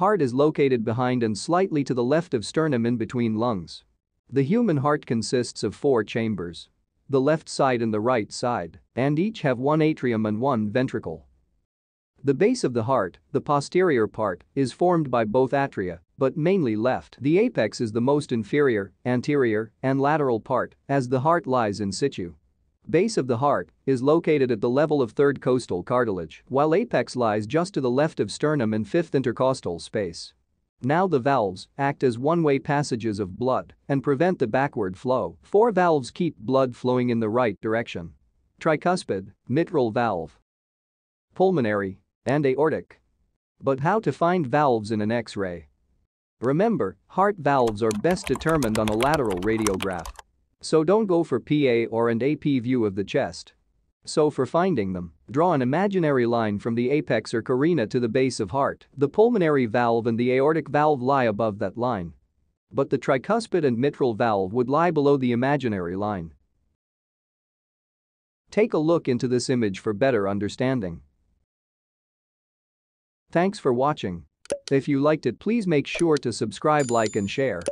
Heart is located behind and slightly to the left of sternum in between lungs. The human heart consists of 4 chambers, the left side and the right side, and each have 1 atrium and 1 ventricle. The base of the heart, the posterior part, is formed by both atria, but mainly left. The apex is the most inferior, anterior, and lateral part, as the heart lies in situ. Base of the heart is located at the level of 3rd costal cartilage, while apex lies just to the left of sternum in 5th intercostal space. Now the valves act as one-way passages of blood and prevent the backward flow. 4 valves keep blood flowing in the right direction: tricuspid, mitral valve, pulmonary, and aortic. But how to find valves in an X-ray? Remember, heart valves are best determined on a lateral radiograph. So don't go for PA or an AP view of the chest. So for finding them, draw an imaginary line from the apex or carina to the base of heart. The pulmonary valve and the aortic valve lie above that line. But the tricuspid and mitral valve would lie below the imaginary line. Take a look into this image for better understanding. Thanks for watching. If you liked it, please make sure to subscribe, like, and share.